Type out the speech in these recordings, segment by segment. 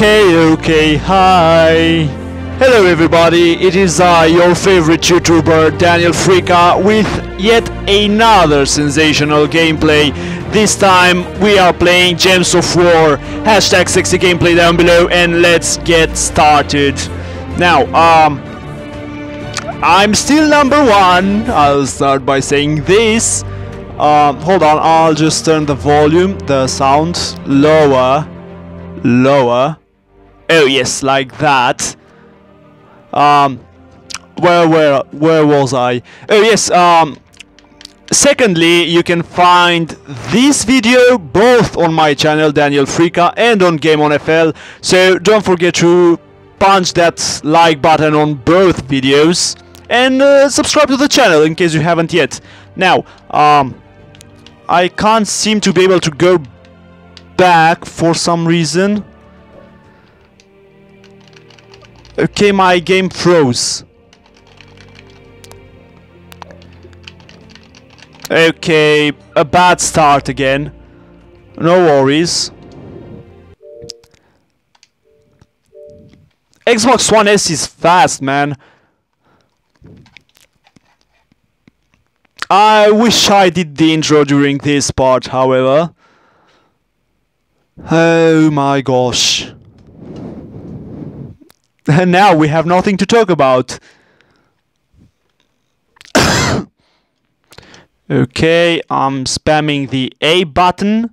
Okay, hi. Hello everybody, it is I, your favorite YouTuber, Daniel Fricka, with yet another sensational gameplay. This time we are playing Gems of War. Hashtag sexy gameplay down below and let's get started. Now, I'm still #1, I'll start by saying this. Hold on, I'll just turn the volume, the sound, lower. Oh yes, like that. Where was I? Oh yes, secondly, you can find this video both on my channel Daniel Fricka and on GameOnFL, so don't forget to punch that like button on both videos and subscribe to the channel in case you haven't yet. Now, I can't seem to be able to go back for some reason. Okay, my game froze. Okay, a bad start again. No worries. Xbox One S is fast, man. I wish I did the intro during this part, however. Oh my gosh. And now we have nothing to talk about. Okay, I'm spamming the A button.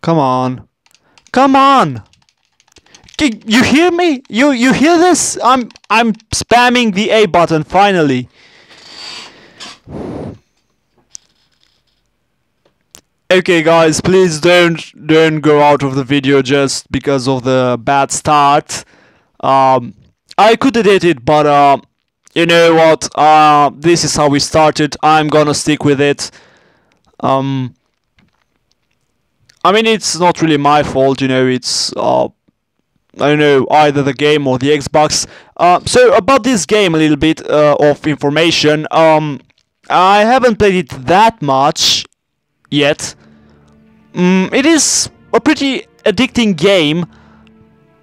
Come on. Come on! You hear me? You hear this? I'm spamming the A button, finally. Okay guys, please don't go out of the video just because of the bad start. I could edit it, but you know what, this is how we started. I'm gonna stick with it. I mean, it's not really my fault, you know, it's I don't know, either the game or the Xbox. So about this game, a little bit of information. I haven't played it that much yet. It is a pretty addicting game.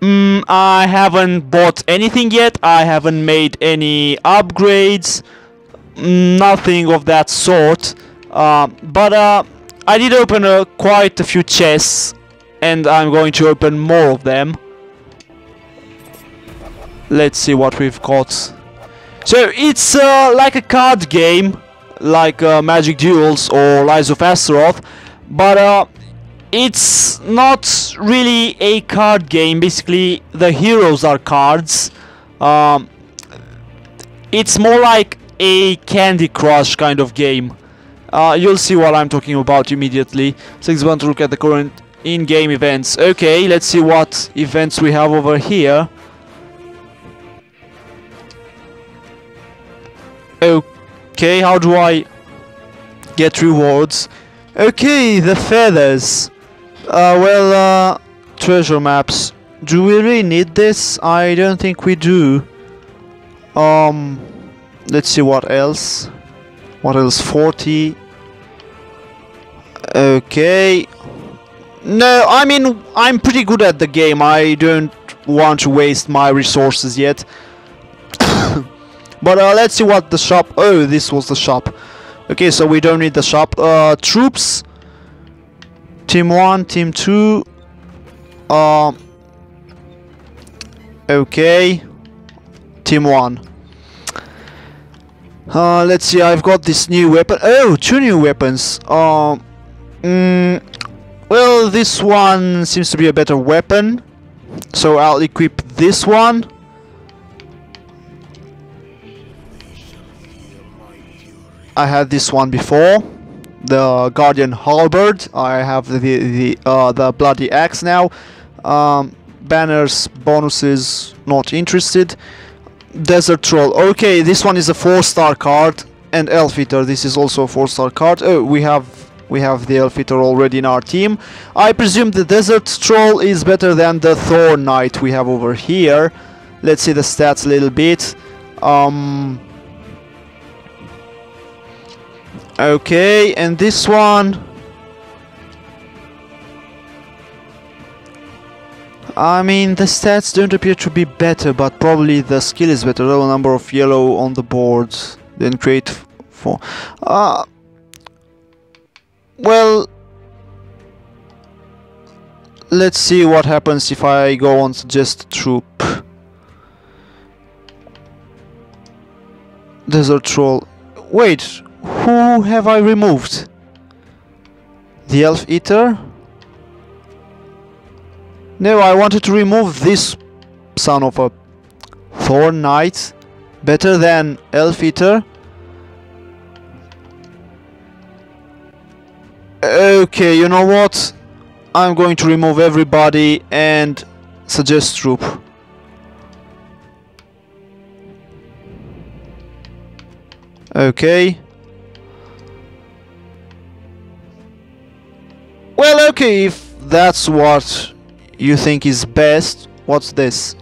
I haven't bought anything yet, I haven't made any upgrades, nothing of that sort, but I did open quite a few chests and I'm going to open more of them. Let's see what we've got. So it's like a card game, like Magic Duels or Lies of Astaroth, but it's not really a card game. Basically the heroes are cards. It's more like a Candy Crush kind of game. You'll see what I'm talking about immediately. 6-1 to look at the current in-game events. Okay, let's see what events we have over here. Okay, how do I get rewards? Okay, the feathers. Treasure maps. Do we really need this? I don't think we do. Let's see what else. 40. Okay. No, I mean, I'm pretty good at the game. I don't want to waste my resources yet. But let's see what the shop... Oh, this was the shop. Okay, so we don't need the shop. Troops. Team 1, Team 2. Okay. Team 1. Let's see, I've got this new weapon. Oh, 2 new weapons. Well, this one seems to be a better weapon. So I'll equip this one. I had this one before, the Guardian Halberd. I have the bloody axe now. Banners, bonuses, not interested. Desert Troll. Okay, this one is a 4-star card, and Elf Eater. This is also a 4-star card. Oh, we have the Elf Eater already in our team. I presume the Desert Troll is better than the Thorn Knight we have over here. Let's see the stats a little bit. Okay, and this one I mean, the stats don't appear to be better, but probably the skill is better. The number of yellow on the board then create four. Well, let's see what happens if I go on suggest troop. Desert Troll. Wait, who have I removed? The Elf Eater? No, I wanted to remove this son of a Thorn Knight. Better than Elf Eater. Okay, you know what? I'm going to remove everybody and suggest troop. Okay. Well, okay, if that's what you think is best. What's this?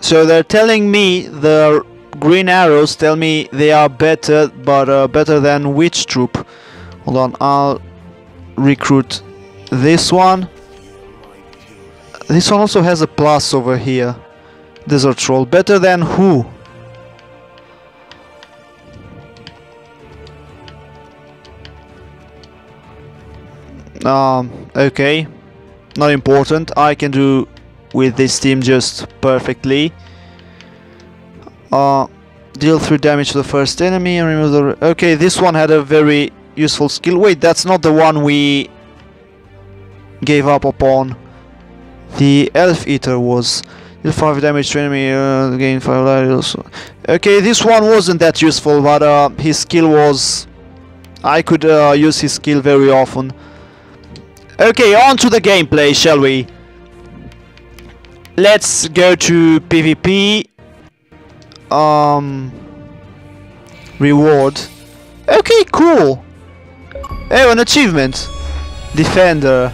So they're telling me the green arrows tell me they are better, but better than which troop? Hold on, I'll recruit this one. This one also has a plus over here. Desert Troll. Better than who? Okay, not important. I can do with this team just perfectly. Deal 3 damage to the first enemy and remove the... Okay, this one had a very useful skill. Wait, that's not the one we gave up upon. The Elf Eater was... Deal 5 damage to enemy, gain 5 life also. Okay, this one wasn't that useful, but his skill was... I could use his skill very often. Okay, on to the gameplay, shall we? Let's go to PvP. Reward. Okay, cool. Oh, an achievement. Defender.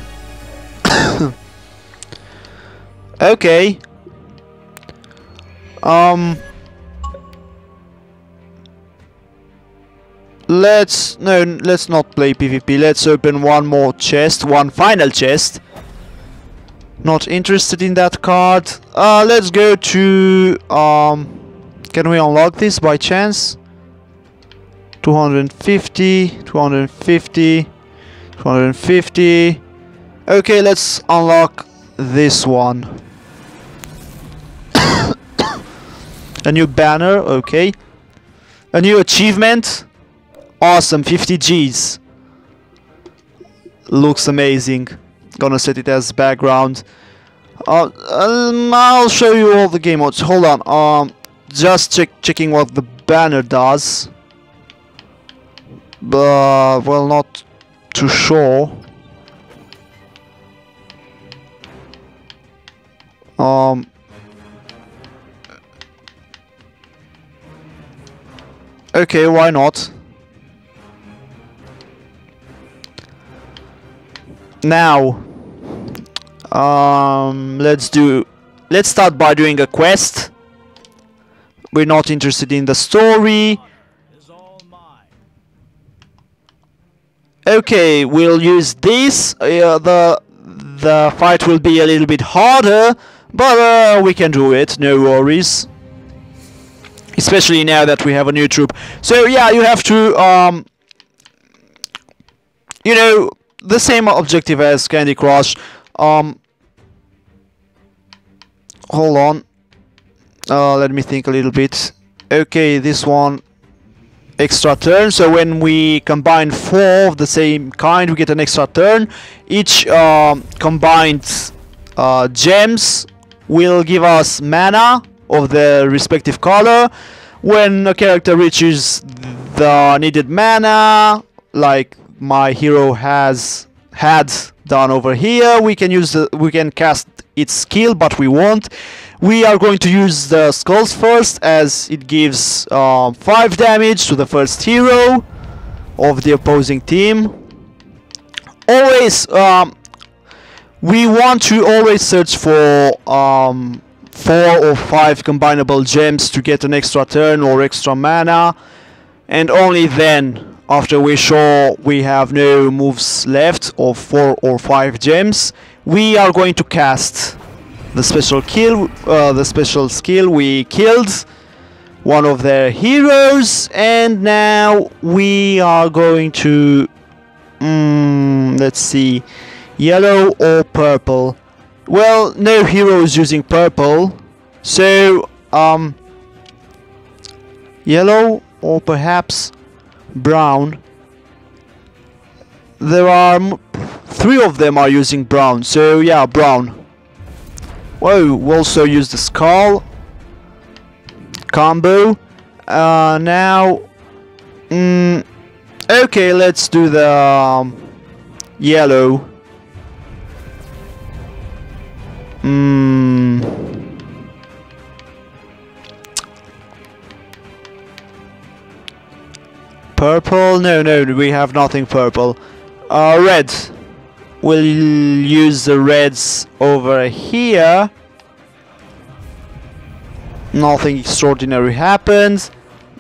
Okay. Let's not play PvP. Let's open one more chest, one final chest. Not interested in that card. Let's go to can we unlock this by chance? 250, 250, 250. Okay, let's unlock this one. A new banner, okay. A new achievement. Awesome, 50 G's. Looks amazing. Gonna set it as background. I'll show you all the game modes. Hold on. Just checking what the banner does. But well, not too sure. Okay, why not? Now, let's start by doing a quest. We're not interested in the story. Okay, we'll use this. The fight will be a little bit harder, but we can do it, no worries. Especially now that we have a new troop. So yeah, you have to, you know, the same objective as Candy Crush. Hold on. Let me think a little bit. Okay, this one extra turn. So when we combine 4 of the same kind, we get an extra turn. Each combined gems will give us mana of the respective color. When a character reaches the needed mana, like my hero had done over here, we can use we can cast its skill, but we won't. We are going to use the skulls first, as it gives 5 damage to the first hero of the opposing team. Always, we want to always search for 4 or 5 combinable gems to get an extra turn or extra mana, and only then After we show we have no moves left of 4 or 5 gems, we are going to cast the special kill, the special skill. We killed one of their heroes, and now we are going to let's see, yellow or purple. Well, no heroes using purple, so yellow or perhaps brown. There are 3 of them are using brown, so yeah, brown. Whoa, we also use the skull combo. Okay, let's do the yellow. Purple? No, we have nothing purple. Red. We'll use the reds over here. Nothing extraordinary happens.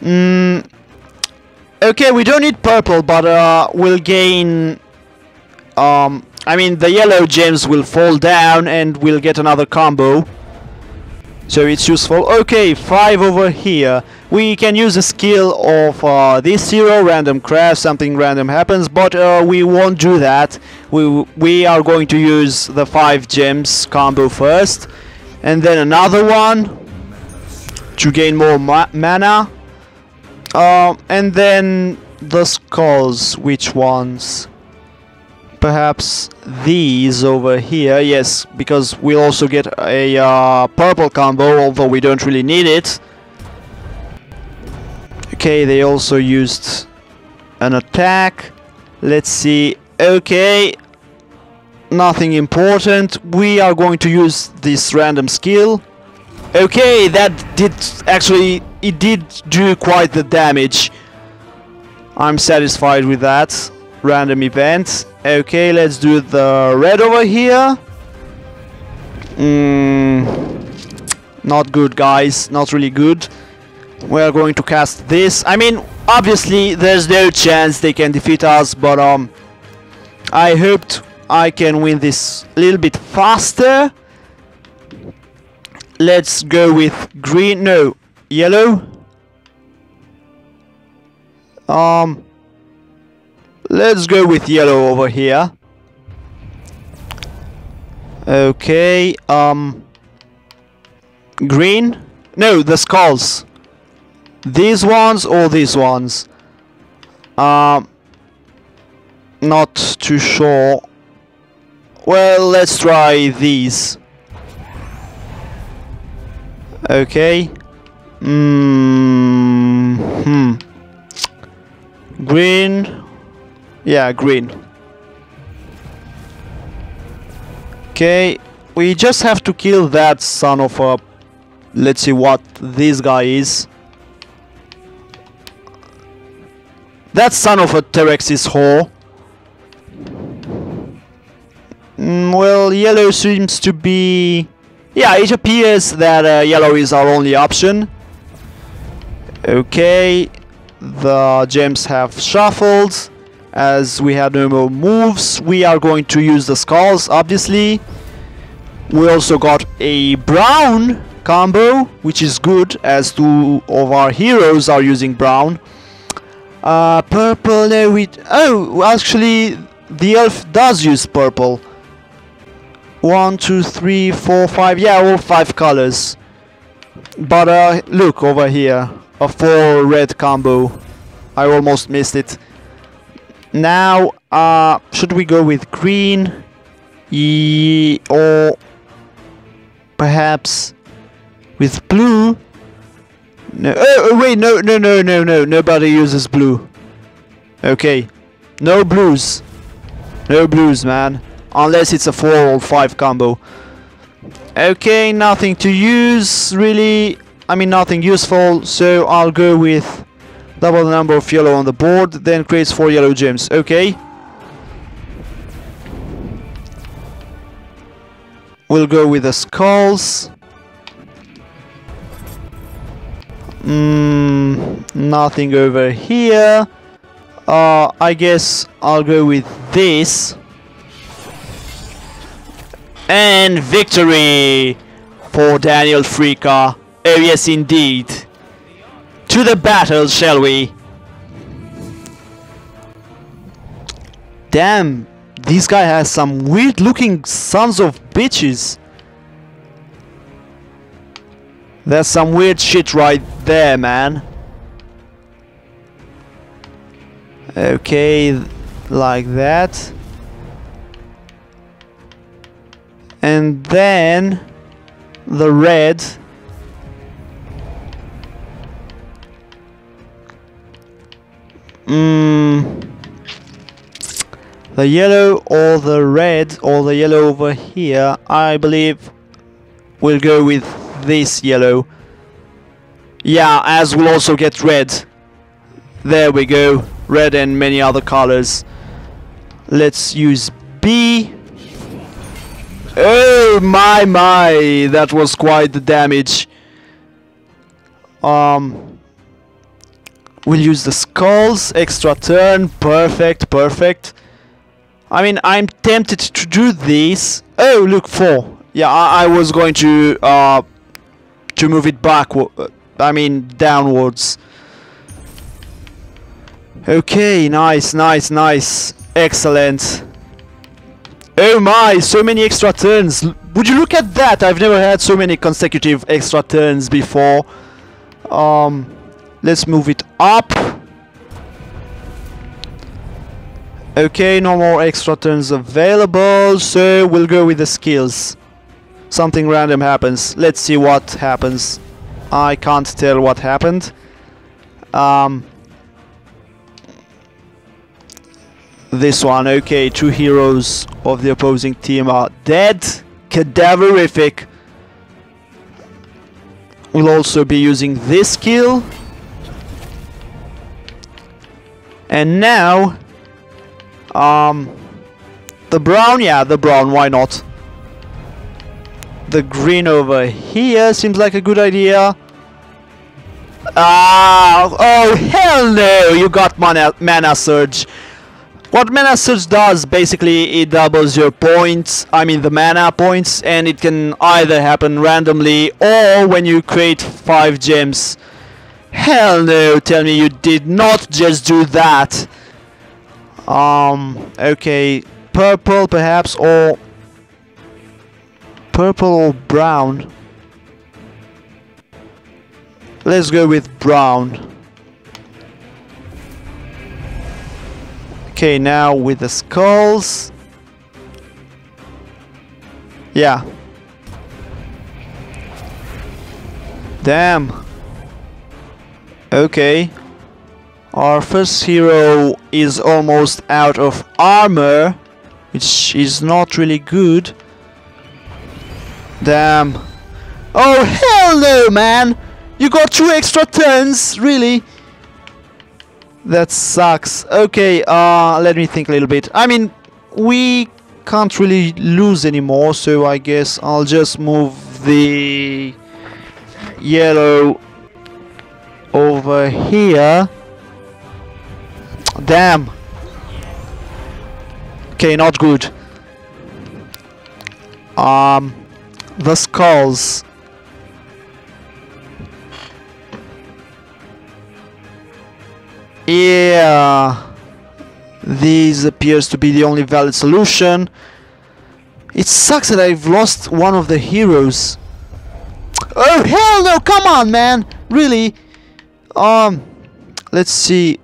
Okay, we don't need purple, but we'll gain... I mean, the yellow gems will fall down and we'll get another combo. So it's useful. Okay, 5 over here. We can use the skill of this hero, random crash, something random happens, but we won't do that. We are going to use the 5 gems combo first. And then another one to gain more mana. And then the skulls, which ones? Perhaps these over here, yes, because we'll also get a purple combo, although we don't really need it. Okay, they also used an attack. Let's see. Okay, nothing important. We are going to use this random skill. Okay, that did actually, it did do quite the damage. I'm satisfied with that random event. Okay, let's do the red over here. Not good, guys, not really good. We're going to cast this. I mean, obviously there's no chance they can defeat us, but I hoped I can win this a little bit faster. Let's go with green, no, yellow. Let's go with yellow over here. Okay, green? No, the skulls. These ones or these ones? Not too sure. Well, let's try these. Okay. Green. Yeah, green. Okay, we just have to kill that son of a... Let's see what this guy is. That son of a Terex's whore. Well, yellow seems to be... Yeah, it appears that yellow is our only option. Okay, the gems have shuffled. As we have no more moves, we are going to use the skulls, obviously. We also got a brown combo, which is good, as 2 of our heroes are using brown. Purple, no, oh, actually, the elf does use purple. 1, 2, 3, 4, 5, yeah, all 5 colors. But look over here, a 4 red combo. I almost missed it. Now, should we go with green or perhaps with blue? No. Oh, wait, no, nobody uses blue. Okay, no blues. No blues, man. Unless it's a 4 or 5 combo. Okay, nothing to use, really. I mean, nothing useful, so I'll go with... Double the number of yellow on the board, then creates 4 yellow gems. Okay. We'll go with the skulls. Nothing over here. I guess I'll go with this. And victory for Daniel Fricka. Oh yes indeed. To the battle, shall we? Damn, this guy has some weird looking sons of bitches. That's some weird shit right there, man. Okay, like that. And then the red. The yellow or the red or the yellow over here, I believe we'll go with this yellow. Yeah, as we'll also get red. There we go. Red and many other colors. Let's use B. Oh my, that was quite the damage. We'll use the skulls, extra turn, perfect, perfect. I mean, I'm tempted to do this. Oh, look, 4. Yeah, I was going to move it backward. I mean, downwards. Okay, nice, nice, nice. Excellent. Oh my, so many extra turns. Would you look at that? I've never had so many consecutive extra turns before. Let's move it up. Okay, no more extra turns available, so we'll go with the skills. Something random happens. Let's see what happens. I can't tell what happened. This one, okay, 2 heroes of the opposing team are dead. Cadaverific. We'll also be using this skill. And now, the brown, yeah, the brown, why not? The green over here seems like a good idea. Ah, oh hell no, you got mana surge. What mana surge does, basically, it doubles your points, I mean the mana points, and it can either happen randomly or when you create 5 gems. Hell no, tell me you did not just do that. Okay, purple perhaps, or purple or brown. Let's go with brown. Okay, now with the skulls. Yeah. Damn. Okay, our first hero is almost out of armor, which is not really good. Damn. Oh hell no, man! You got 2 extra turns, really? That sucks. Okay, let me think a little bit. I mean, we can't really lose anymore, so I guess I'll just move the yellow over here. Damn. Okay, not good. The skulls. Yeah. This appears to be the only valid solution. It sucks that I've lost one of the heroes. Oh hell no, come on man, really? Let's see,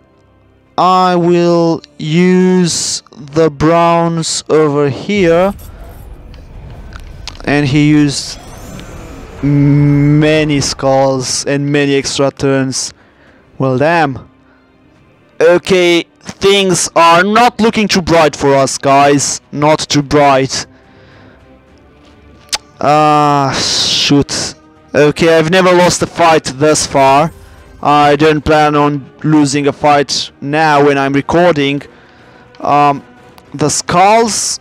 I will use the browns over here, and he used many skulls and many extra turns. Well damn. Okay, things are not looking too bright for us guys, not too bright. Shoot. Okay, I've never lost a fight thus far. I don't plan on losing a fight now when I'm recording. The skulls.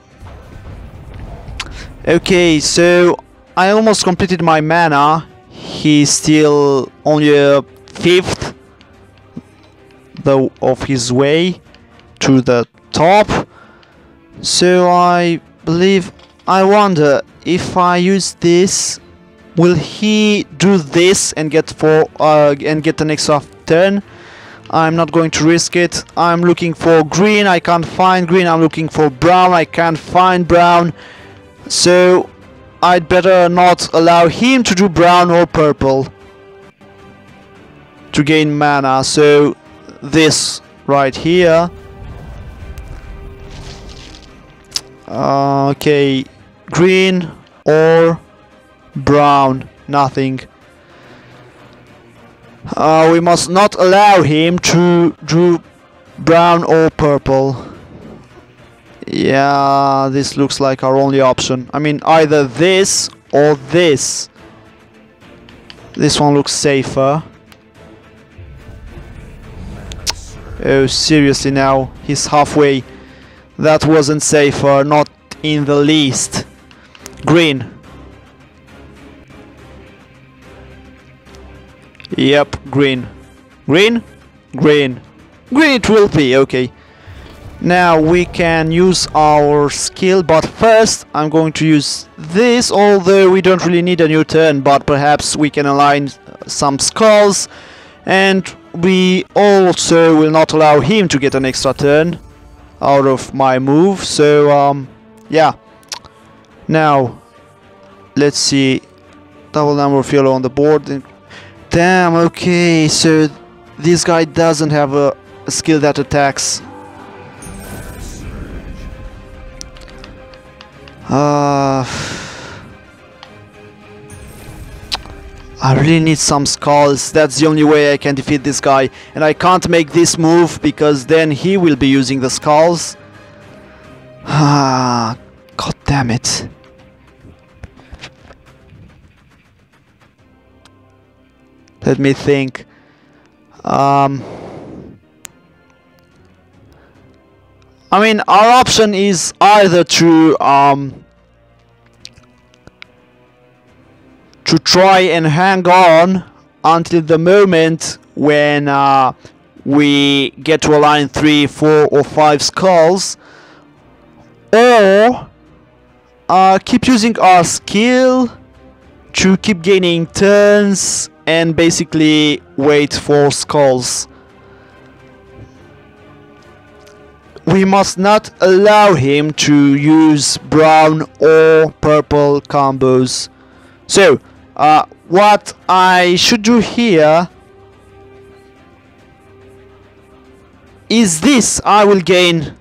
Okay, so I almost completed my mana. He's still only a 5th of his way. to the top. So I believe, I wonder if I use this, will he do this and get get an extra turn? I'm not going to risk it. I'm looking for green, I can't find green. I'm looking for brown, I can't find brown. So I'd better not allow him to do brown or purple to gain mana. So this right here. Okay, green or brown, nothing. We must not allow him to do brown or purple. Yeah, this looks like our only option. I mean, either this or this. This one looks safer. Oh, seriously now, he's halfway. That wasn't safer, not in the least. Green. Yep, green. Green? Green. Green it will be, okay. Now we can use our skill, but first I'm going to use this, although we don't really need a new turn, but perhaps we can align some skulls, and we also will not allow him to get an extra turn out of my move, so yeah. Now let's see, double number of yellow on the board. Damn, okay, so this guy doesn't have a skill that attacks. I really need some skulls. That's the only way I can defeat this guy, and I can't make this move because then he will be using the skulls. Ah, god damn it. Let me think. I mean, our option is either to try and hang on until the moment when we get to align 3, 4 or 5 skulls, or keep using our skill to keep gaining turns and basically wait for skulls. We must not allow him to use brown or purple combos. So what I should do here is this. I will gain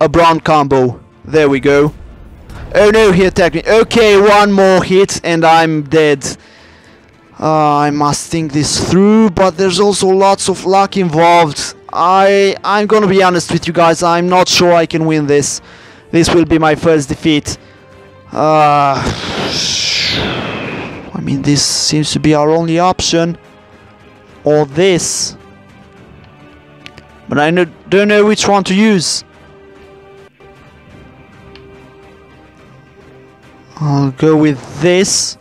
a brown combo. There we go. Oh no, he attacked me. Okay, one more hit and I'm dead. I must think this through, but there's also lots of luck involved. I'm gonna be honest with you guys, I'm not sure I can win this. This will be my first defeat. I mean, this seems to be our only option, or this, but I don't know which one to use. I'll go with this,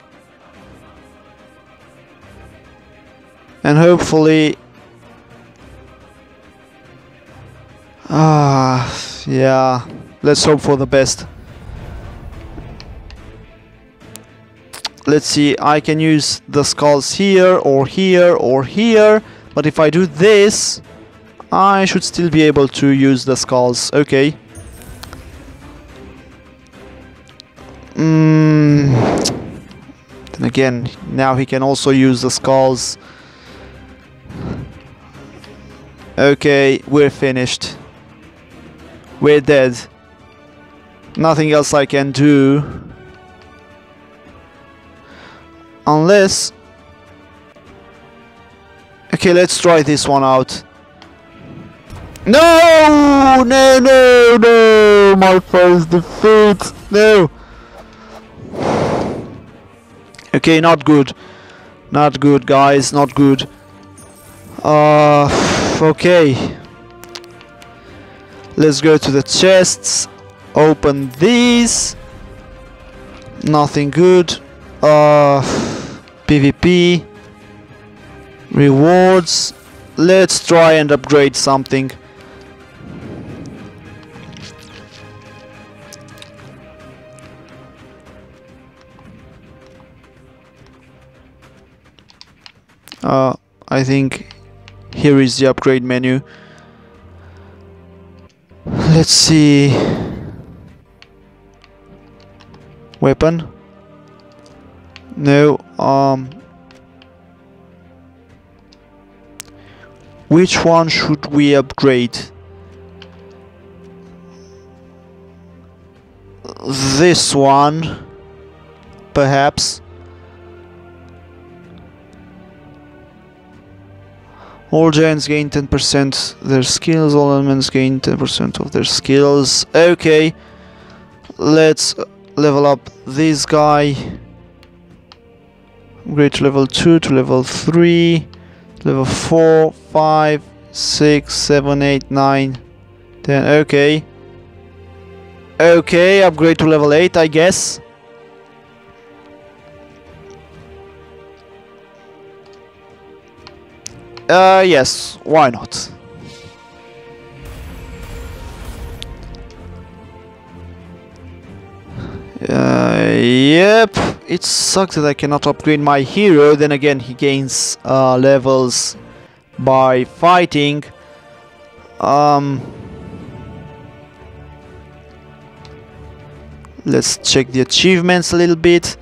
and hopefully, yeah, let's hope for the best. Let's see, I can use the skulls here, or here, or here, but if I do this, I should still be able to use the skulls, okay. Then again, now he can also use the skulls. Okay, we're finished. We're dead. Nothing else I can do. Unless... okay, let's try this one out. No! No, no, no! My first defeat! No! Okay, not good. Not good, guys, not good. Okay. Let's go to the chests. Open these. Nothing good. PvP. Rewards. Let's try and upgrade something. I think here is the upgrade menu. Let's see. Weapon? No. Which one should we upgrade? This one, perhaps. All giants gain 10% their skills, all elements gain 10% of their skills. Okay, let's level up this guy. Upgrade to level 2, to level 3, level 4, 5, 6, 7, 8, 9, 10. Okay. Okay, upgrade to level 8, I guess. Yes, why not? Yep, it sucks that I cannot upgrade my hero. Then again, he gains levels by fighting. Let's check the achievements a little bit.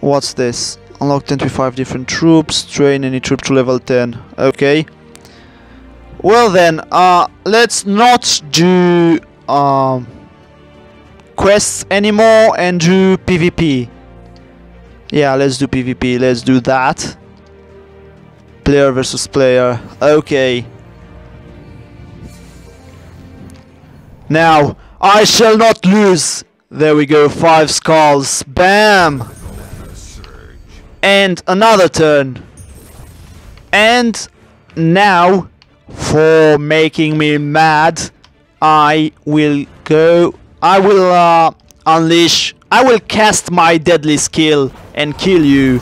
What's this? Unlock 25 different troops, train any troop to level 10. Okay. Well then, let's not do quests anymore and do PvP. Yeah, let's do PvP, let's do that. Player versus player, okay. Now, I shall not lose. There we go, 5 skulls. Bam! And another turn. And now, for making me mad, I will cast my deadly skill and kill you.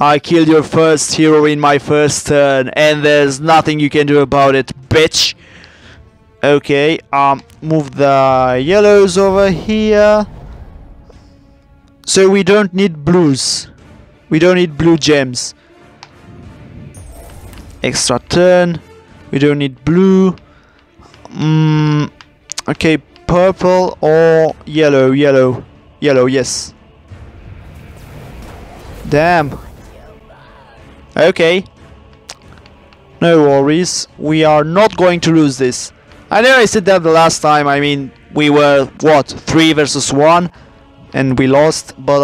I killed your first hero in my first turn, and there's nothing you can do about it, bitch. Okay, move the yellows over here. So we don't need blues. We don't need blue gems. Extra turn. We don't need blue. Okay, purple or yellow, yellow. Yellow, yes. Damn. Okay. No worries. We are not going to lose this. I know I said that the last time. I mean, we were, what, 3 versus 1, and we lost, but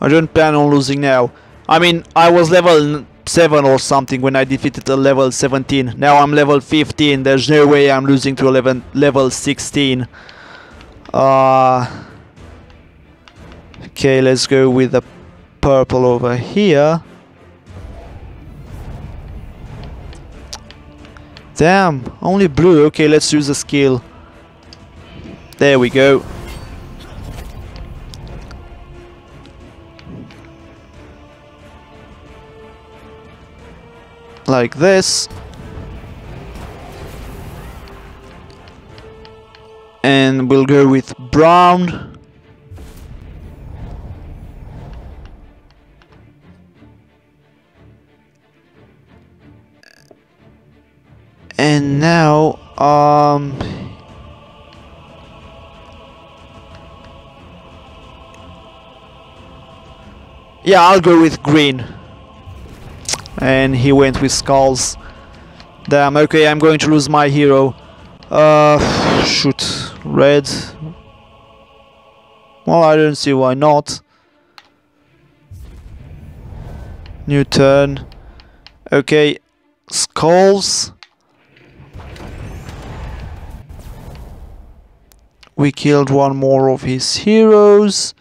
I don't plan on losing now. I mean, I was level 7 or something when I defeated a level 17. Now I'm level 15. There's no way I'm losing to level 16. Okay, let's go with the purple over here. Damn, only blue. Okay, let's use a skill. There we go. Like this. And we'll go with brown. And now, yeah, I'll go with green. And he went with skulls. Damn, okay, I'm going to lose my hero. Shoot, red. Well, I don't see why not. New turn. Okay, skulls. We killed one more of his heroes.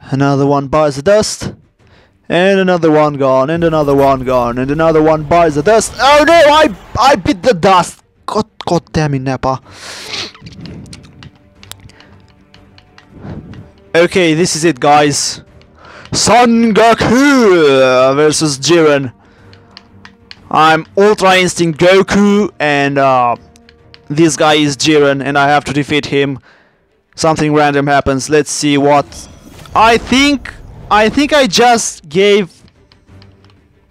Another one buys the dust. And another one gone, and another one gone, and another one buys the dust. Oh no, I bit the dust. God damn it, Nappa. Okay, this is it, guys. Son Goku versus Jiren. I'm Ultra Instinct Goku, and this guy is Jiren, and I have to defeat him. Something random happens. Let's see what... I think I just gave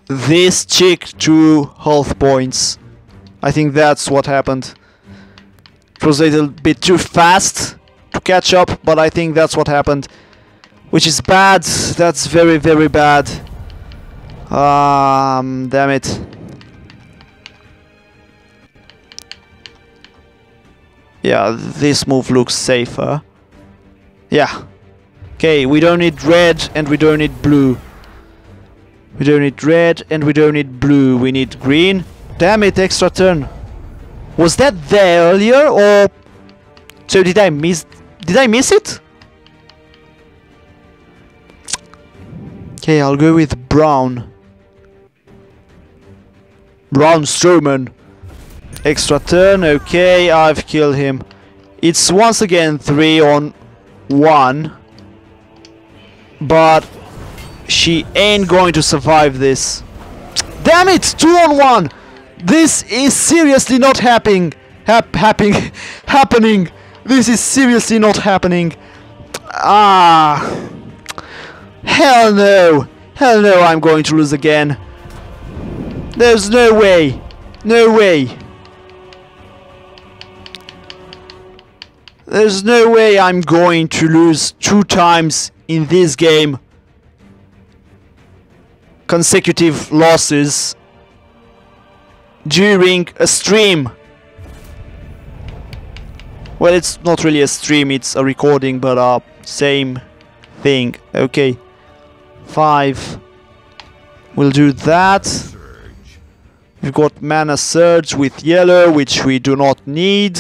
this chick 2 health points. I think that's what happened. It was a little bit too fast to catch up, but I think that's what happened. Which is bad. That's very, very bad. Damn it. Yeah, this move looks safer. Yeah. Okay, we don't need red and we don't need blue. We don't need red and we don't need blue. We need green. Damn it, extra turn. Was that there earlier or... So did I miss it? Okay, I'll go with brown. Braun Strowman. Extra turn, okay, I've killed him. It's once again 3-on-1. But she ain't going to survive this. Damn it, 2-on-1! This is seriously not happening. Happening. This is seriously not happening. Ah. Hell no. Hell no, I'm going to lose again. There's no way. No way. There's no way I'm going to lose 2 times in this game. Consecutive losses during a stream. Well, it's not really a stream, it's a recording, but same thing. Okay, 5. We'll do that. We've got mana surge with yellow, which we do not need.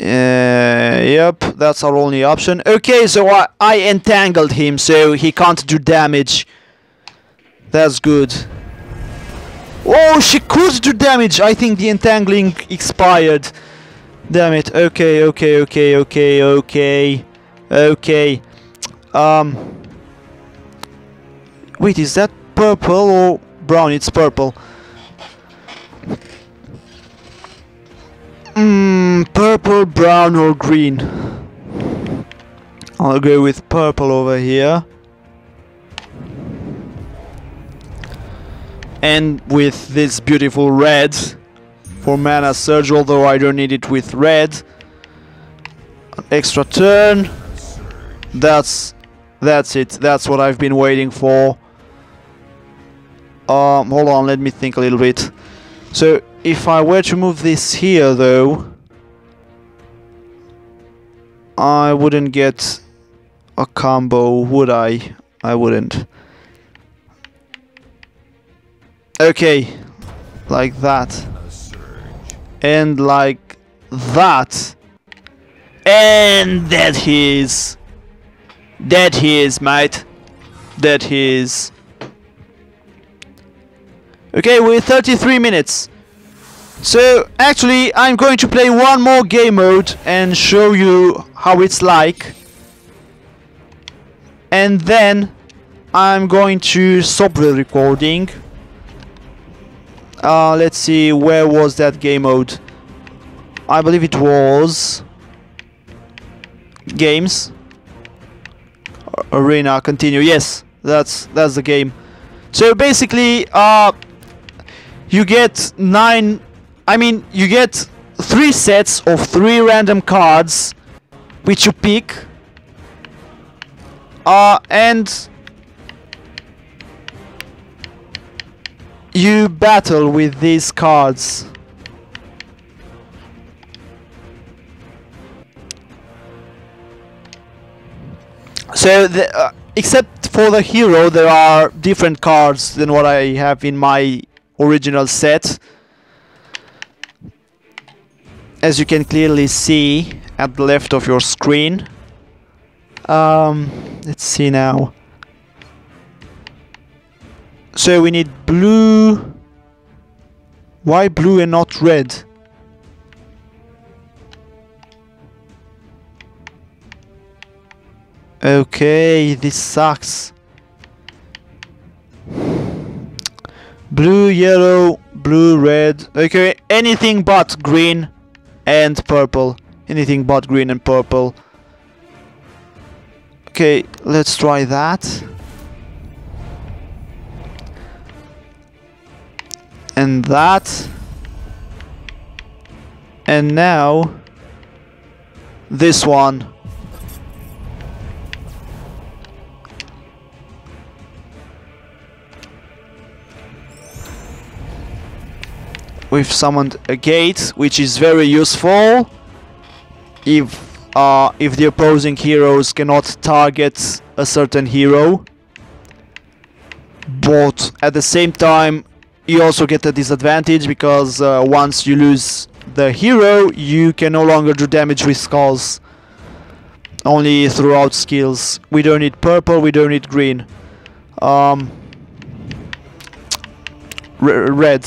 Yep, that's our only option. Okay, so I entangled him, so he can't do damage. That's good. Oh, she could do damage! I think the entangling expired. Damn it. Okay. Wait, is that purple or brown? It's purple. Purple, brown or green. I'll go with purple over here. And with this beautiful red for mana surge, although I don't need it with red. Extra turn. That's it. That's what I've been waiting for. Hold on, let me think a little bit. So if I were to move this here though, I wouldn't get a combo, would I? I wouldn't. Okay, like that. And like that. And that he is. That he is, mate. That he is. Okay, we're 33 minutes. So, actually, I'm going to play one more game mode and show you how it's like. And then I'm going to stop the recording. Let's see, where was that game mode? I believe it was... Games. Arena, continue. Yes, that's the game. So basically, you get 3 sets of 3 random cards, which you pick, and you battle with these cards. So the, except for the hero, there are different cards than what I have in my original set. As you can clearly see at the left of your screen. Let's see now. So we need blue. Why blue and not red? Okay, this sucks. Blue, yellow, blue, red. Okay, anything but green and purple. anything but green and purple. Okay, let's try that. And that. And now this one. We've summoned a gate, which is very useful if the opposing heroes cannot target a certain hero. But at the same time, you also get a disadvantage because once you lose the hero, you can no longer do damage with skulls. Only throughout skills. We don't need purple, we don't need green. Red.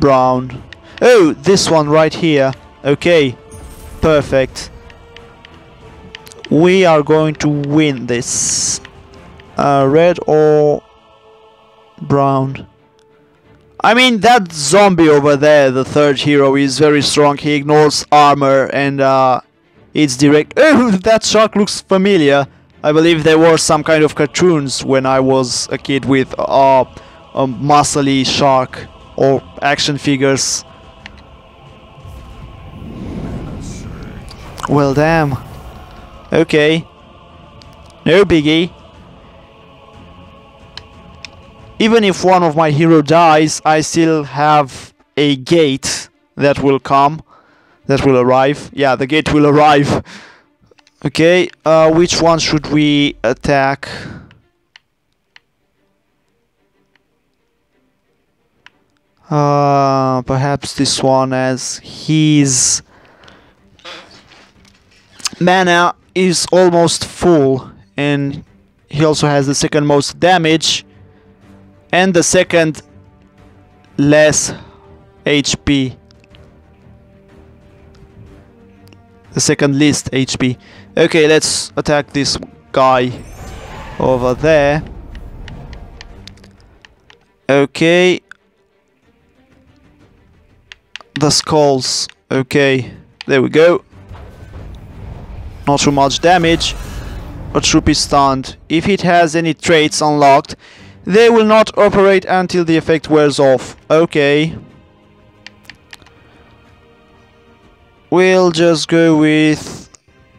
Brown. Oh, this one right here. Okay, perfect. We are going to win this. Red or brown. I mean, that zombie over there, the third hero, is very strong. He ignores armor and it's direct. Oh, that shark looks familiar. I believe there were some kind of cartoons when I was a kid with a muscly shark or action figures. Well, damn. Okay. No biggie. Even if one of my hero dies, I still have a gate that will come. That will arrive. Yeah, the gate will arrive. Okay, which one should we attack? Perhaps this one, as his mana is almost full and he also has the second most damage and the second less HP. The second least HP. Okay, let's attack this guy over there. Okay. The skulls. Okay, there we go. Not too much damage. A troop is stunned. If it has any traits unlocked, they will not operate until the effect wears off. Okay. We'll just go with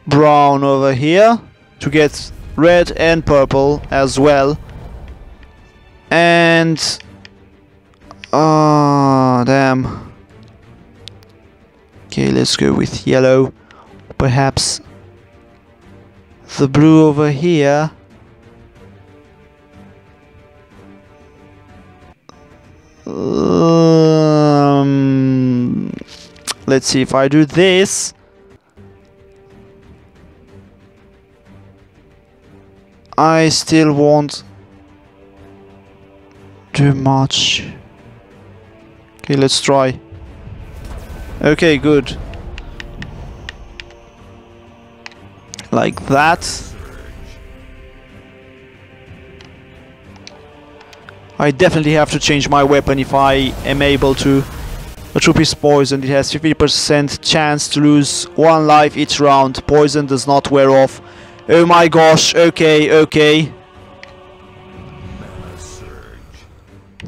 brown over here to get red and purple as well. And damn. Okay, let's go with yellow. Perhaps the blue over here. Let's see if I do this. I still won't do much. Okay, let's try. Okay, good. Like that. I definitely have to change my weapon if I am able to. A troop is poisoned. It has 50% chance to lose one life each round. Poison does not wear off. Oh my gosh, okay, okay.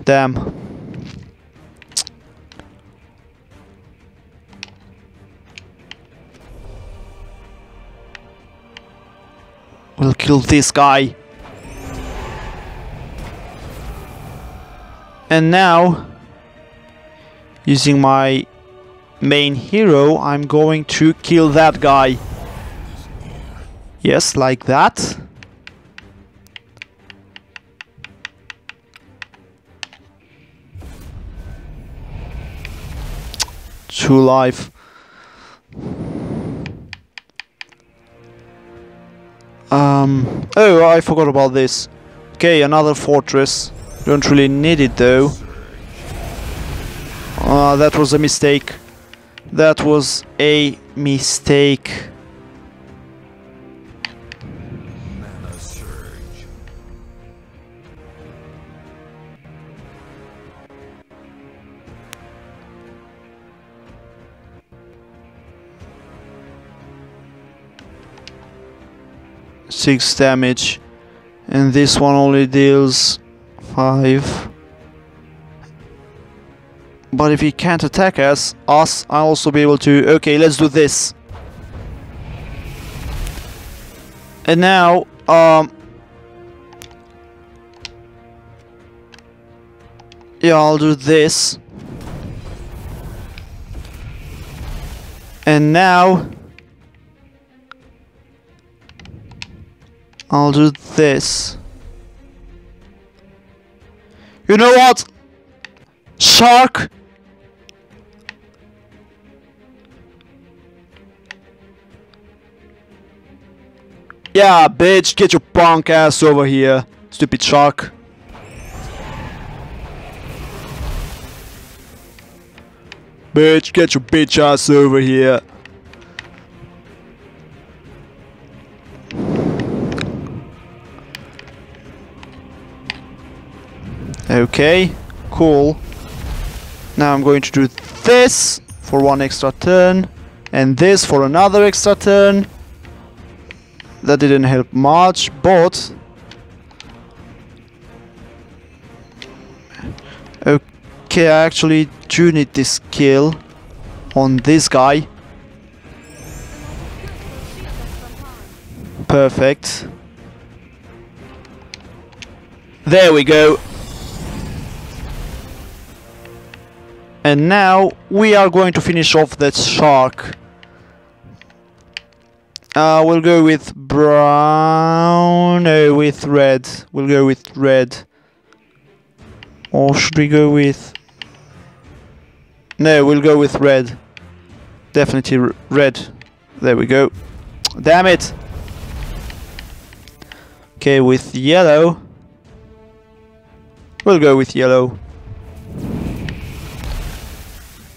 Damn. We'll kill this guy. And now, using my main hero, I'm going to kill that guy. Yes, like that. Two life. Oh, I forgot about this. Okay, another fortress. Don't really need it though. That was a mistake. That was a mistake. 6 damage, and this one only deals 5. But if he can't attack us, I'll also be able to... Okay, let's do this. And now, yeah, I'll do this. And now... I'll do this. You know what? Shark! Yeah, bitch, get your punk ass over here, stupid shark. Bitch, get your bitch ass over here. Okay, cool. Now I'm going to do this for one extra turn, and this for another extra turn. That didn't help much, but... Okay, I actually do need this kill on this guy. Perfect. There we go. And now we are going to finish off that shark. We'll go with brown... No, with red. We'll go with red. Or should we go with... No, we'll go with red. Definitely red. There we go. Damn it! Okay, with yellow. We'll go with yellow.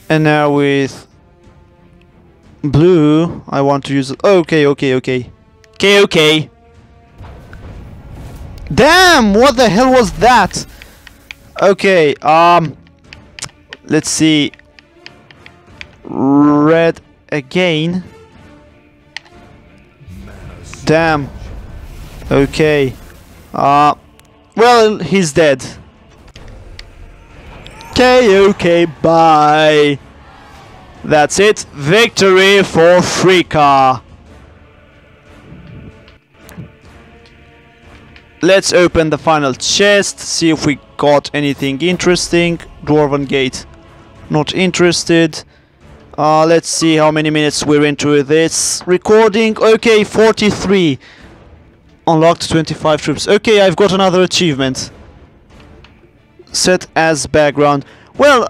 And now with... blue, I want to use... Okay. Damn, what the hell was that? Okay, let's see. Red again. Damn. Okay. Well, he's dead. Okay, bye. That's it. Victory for Fricka. Let's open the final chest, see if we got anything interesting. Dwarven Gate. Not interested. Let's see how many minutes we're into this recording. Okay, 43. Unlocked 25 troops. Okay, I've got another achievement. Set as background. Well,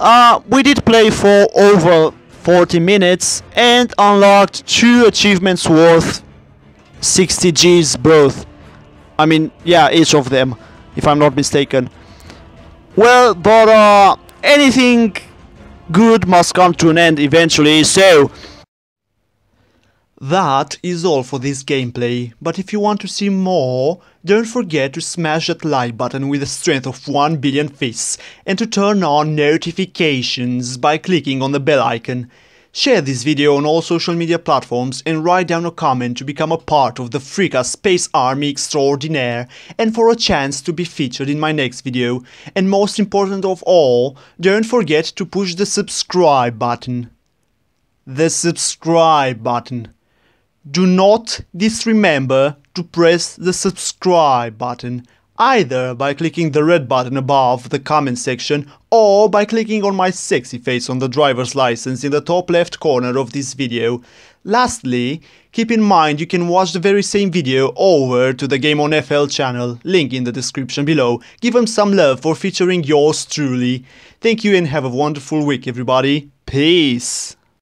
we did play for over 40 minutes and unlocked 2 achievements worth 60 G's both. I mean, yeah, each of them, if I'm not mistaken. Well, but anything good must come to an end eventually, so... That is all for this gameplay, but if you want to see more, don't forget to smash that like button with the strength of 1 billion fists and to turn on notifications by clicking on the bell icon. Share this video on all social media platforms and write down a comment to become a part of the Fricka Space Army Extraordinaire and for a chance to be featured in my next video. And most important of all, don't forget to push the subscribe button. Do not disremember to press the subscribe button, either by clicking the red button above the comment section or by clicking on my sexy face on the driver's license in the top left corner of this video. Lastly, keep in mind you can watch the very same video over to the GameOnFL channel, link in the description below. Give them some love for featuring yours truly. Thank you and have a wonderful week, everybody. Peace!